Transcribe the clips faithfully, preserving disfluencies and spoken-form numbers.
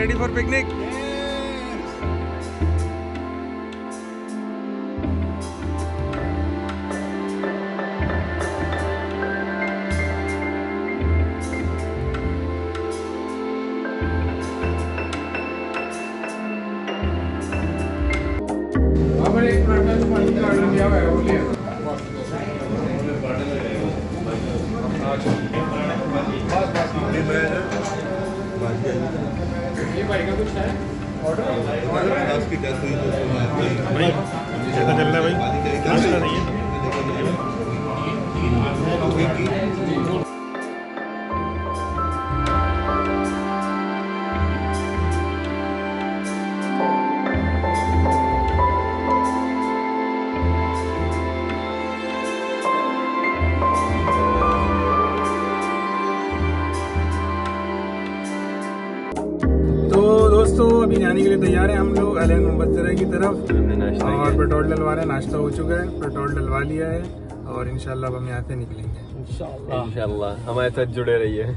ready for picnic? जाने के लिए तैयार हैं हम लोग एलन मुबजरा की तरफ, और पेट्रोल डलवा रहे हैं। नाश्ता हो चुका है, पेट्रोल डलवा लिया है और इंशाल्लाह हम यहाँ से निकलेंगे। इंशाल्लाह इंशाल्लाह हमारे साथ जुड़े रहिए।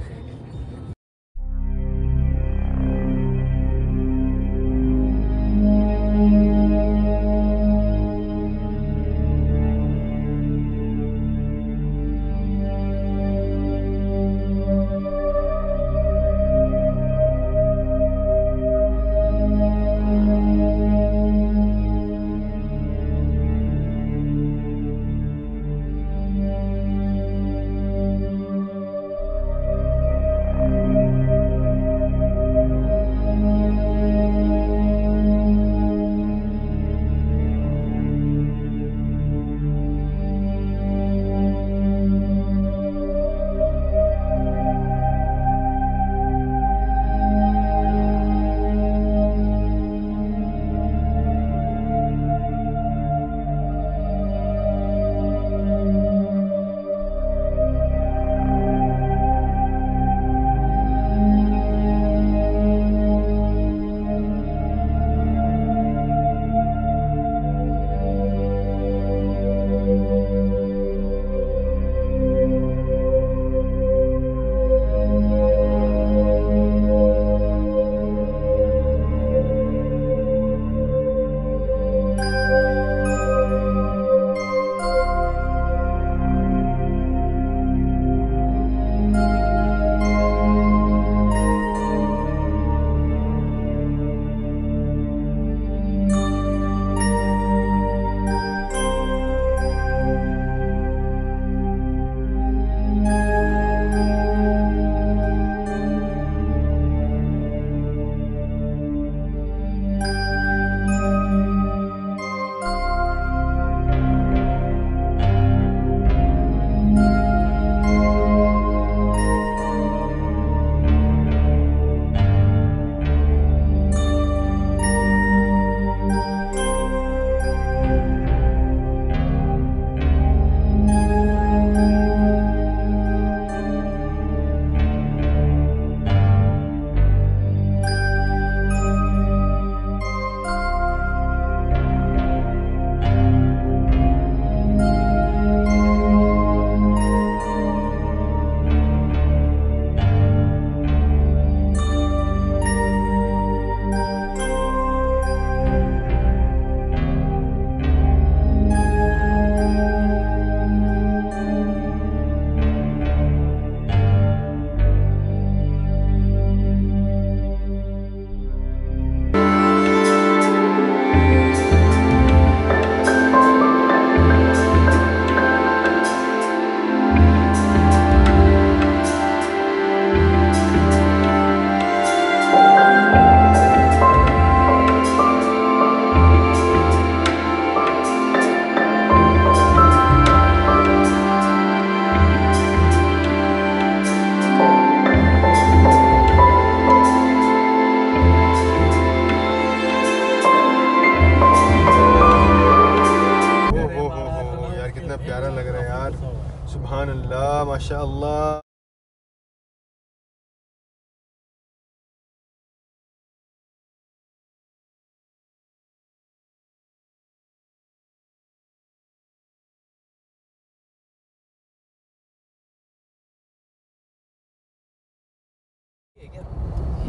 माशाअल्लाह।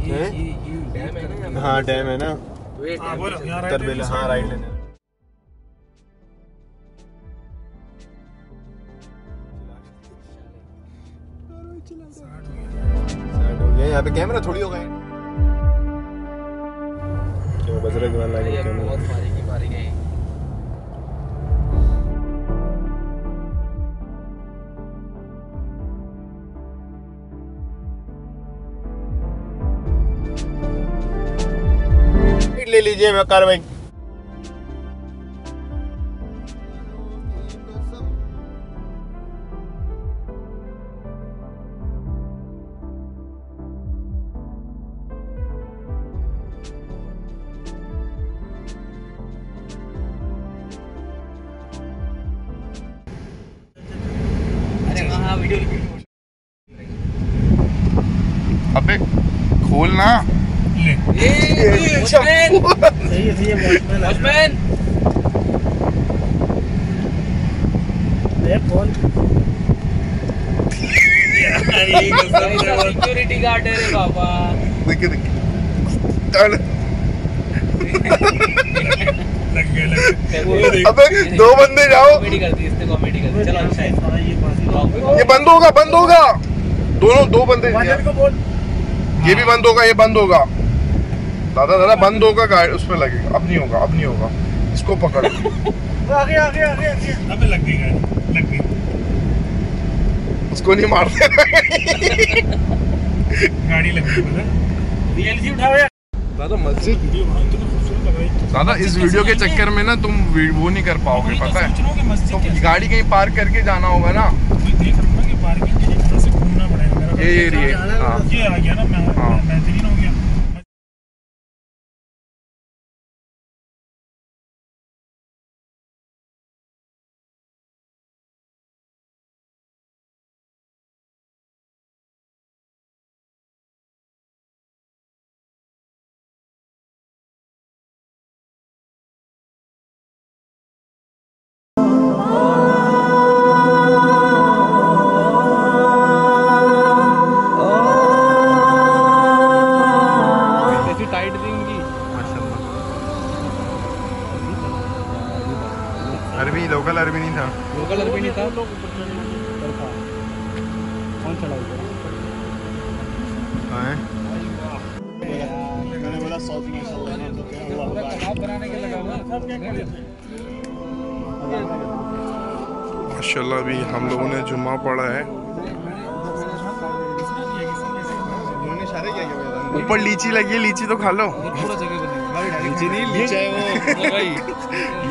है। हाँ डैम है ना, तरबेला। हाँ राइट लेने हो गया। यहाँ पे कैमरा थोड़ी होगा है। ले लीजिए वकार भाई। अरे वहां वीडियो अबे खोल ना। सिक्योरिटी गार्ड है रे बाबा। देखिए देखिए अबे दो बंदे जाओ। कॉमेडी करती चलो। अच्छा ये बंद होगा, बंद होगा दोनों। दो बंदे ये भी बंद होगा, ये बंद होगा। दादा दादा बंद होगा, गाड़ी उस पर लगेगा। अब नहीं होगा, अब नहीं होगा। इसको पकड़ आगे आगे आगे आगे। अबे लग गई गाड़ी, लग गई। उसको नहीं मारते गाड़ी लग गई। रियलिटी उठाओ यार। दादा मस्जिद दादा इस वीडियो के चक्कर में ना तुम वो नहीं कर पाओगे, पता है। तो गाड़ी कहीं पार्क करके जाना होगा ना। ये ये ये आ गया ना। मैं बेहतरीन हो गया। अरबी लोकल अरबी नहीं था, लोकल अरबी नहीं था, लोग ऊपर था। कौन चढ़ा ऊपर? हां मैंने बोला साउथ में चला ना, तो क्या हुआ खराब बनाने के लगा हुआ सब। क्या कर रहे हो? माशाल्लाह भी हम लोगों ने जुम्मा पढ़ा है। उन्होंने इशारे किया कि ऊपर लीची लगी है, लीची तो खा लो। पूरा जगह लीची नहीं, लीची है वो भाई।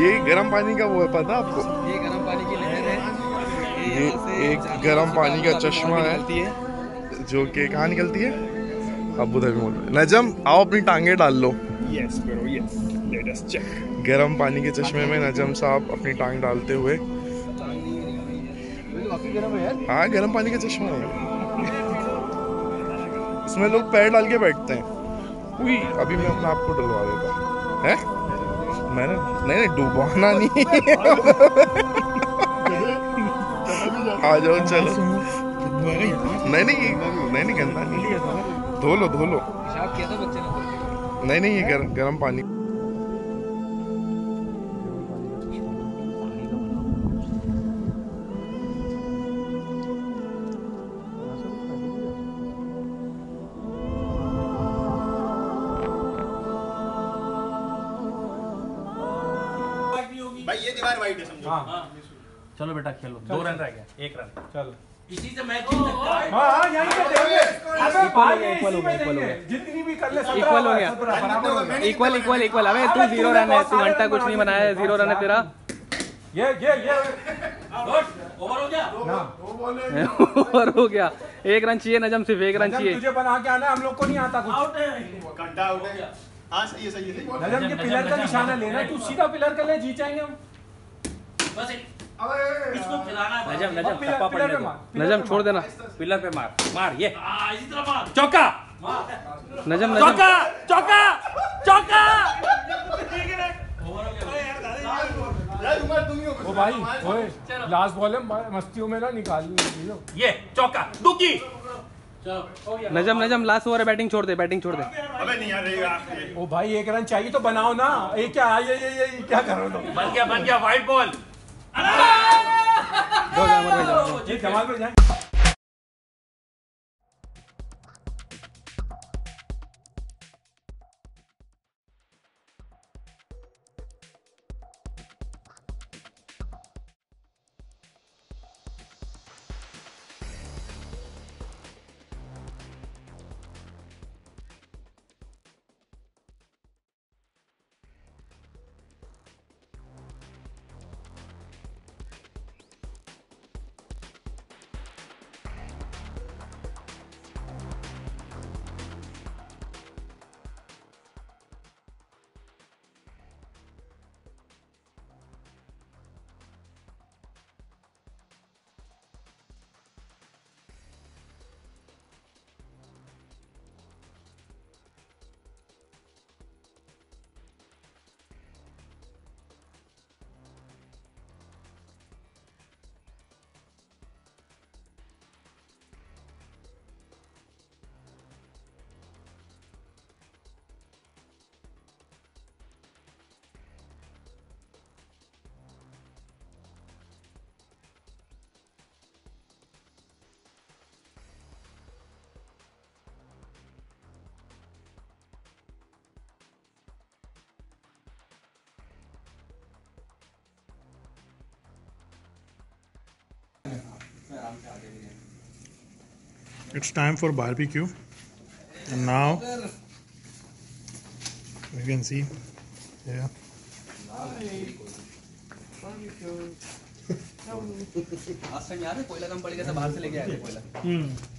ये गरम पानी का वो है, पता आपको? ये गरम पानी की लहर है। ये एक गरम पानी का चश्मा है जो कि कहाँ निकलती है? अबू धाबी में। नजम आओ अपनी टांगे डाल लो। Yes bro yes, let us check. गरम पानी के चश्मे में नजम साहब अपनी टांग डालते हुए। हाँ गरम पानी का चश्मा है। इसमें लोग पैर डाल के बैठते हैं। उई, अभी मैं अपना आपको डलवा देता हूँ। है मैंने नहीं नहीं डुबाना नहीं। आ जाओ चलो। नहीं नहीं नहीं नहीं गंदा नहीं। धो लो धो लो। नहीं नहीं ये गर, गरम पानी। भाई ये दीवार वाइड है समझो। हां चलो बेटा खेलो। दो रन रह गया, एक रन। चल इसी से मैच जीत सकता है। हां हां यहीं पे देंगे। अबे बाद में इक्वल हो गया, जितनी भी कर ले सत्रह इक्वल हो गया। Equal equal equal. अबे तू जीरो रन है, तू घंटा कुछ नहीं बनाया है, जीरो रन है तेरा। ये ये ये ओवर हो गया ना, दो बॉल है ओवर हो गया। एक रन चाहिए नजम, सिर्फ एक रन चाहिए। तुझे बना के आना है, हम लोग को नहीं आता कुछ। आउट है, घंटा आउट है। हाँ सही है सही है। नजम के पिलर का निशाना लेना, तू सीधा पिलर का ले, जीत जाएंगे हम। बस अबे इसको खिलाना है। नजम नजम टप्पा पड़ने दो। नजम छोड़ देना, पिलर पे मार मार। ये इसी तरह मार। चौका नजम, नजम चौका चौका चौका। ओ भाई ओए लास्ट बॉल है, मस्तियों में ना निकाल लो। ये चौका दुकी नजम नजम लास्ट ओवर है, बैटिंग छोड़ दे, बैटिंग छोड़ दे। अबे नहीं यार, ओ भाई एक रन चाहिए तो बनाओ ना। ये क्या ये ये ये क्या कर रहे हो तुम? बन गया बन गया वाइड बॉल। दो जाओ मर जाओ, ये कमाल पे जाए। It's time for barbecue, and now you can see, yeah. आज तक यार कोयला कम पड़ गया था, बाहर से लेके आए थे कोयला। हम्म।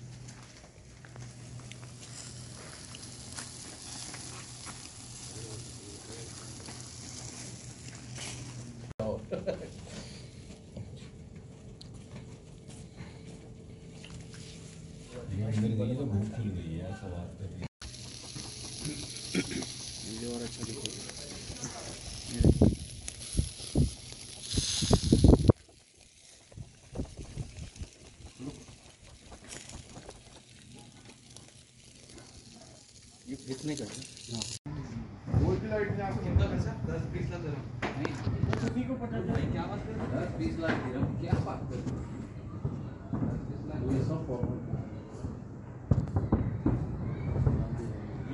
कितने का है? वो कितना इतना कितना पैसा? दस बीस लाख दरम। नहीं सभी को पता है क्या बात कर रहे हो? दस बीस लाख दरम क्या बात कर रहे हो? दस बीस लाख ये सब फॉरवर्ड।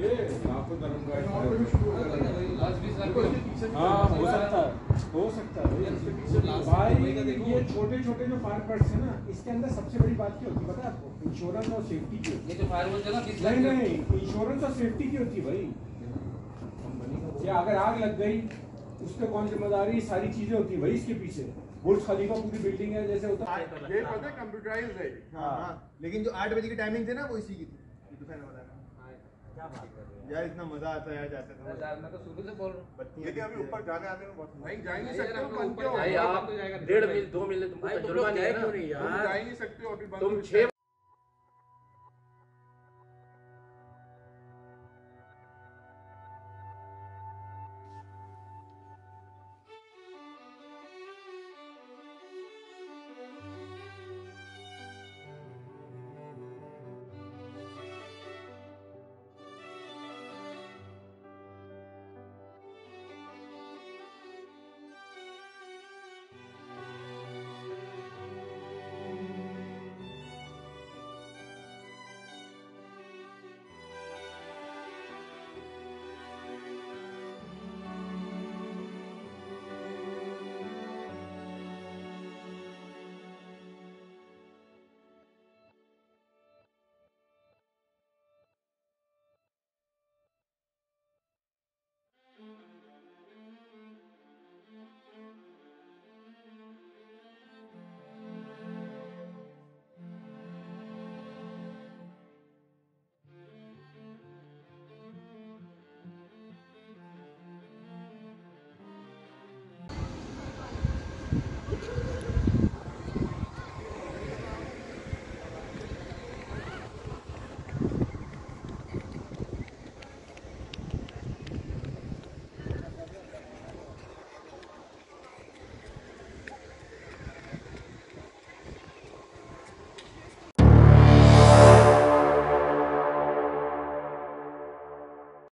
ये लाखों दरम का है। दस बीस लाख के। हां हो सकता है, हो सकता है इसके पीछे लास्ट भाई ये छोटे-छोटे जो फायर पार्ट्स है ना, इसके अंदर सबसे बड़ी बात क्या होती है पता है आपको? इंश्योरेंस और सेफ्टी की होती है। ये जो फायरवॉल है ना, नहीं नहीं इंश्योरेंस और सेफ्टी की होती है भाई कंपनी का। क्या अगर आग लग गई उस पे कौन जिम्मेदारी? सारी चीजें होती है भाई इसके पीछे। बुर्ज खलीफा पूरी बिल्डिंग है जैसे होता है, ये पता है कंप्यूटराइज्ड है। हां लेकिन जो आठ बजे की टाइमिंग थी ना वो इसी की थी। दोपहर वाला हां क्या बात कर रहे हो यार, इतना मजा आता है यार जाते समय। बाजार में तो सुबह से बोल रहा हूं, लेकिन अभी ऊपर जाने आने में बहुत नहीं जा नहीं सकते हम। ऊपर जाइए आप, डेढ़ मील दो मील तुमको जुर्माना है ना, तुम जा नहीं सकते हो अभी। तुम छह